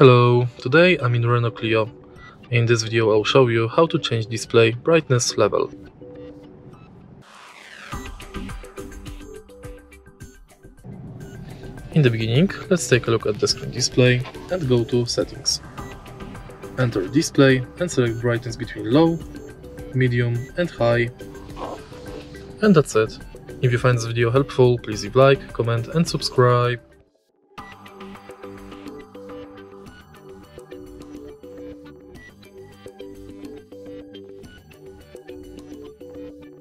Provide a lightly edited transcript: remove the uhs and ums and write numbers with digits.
Hello, today I'm in Renault Clio. In this video I'll show you how to change display brightness level. In the beginning, let's take a look at the screen display and go to settings. Enter display and select brightness between low, medium and high. And that's it. If you find this video helpful, please leave a like, comment and subscribe.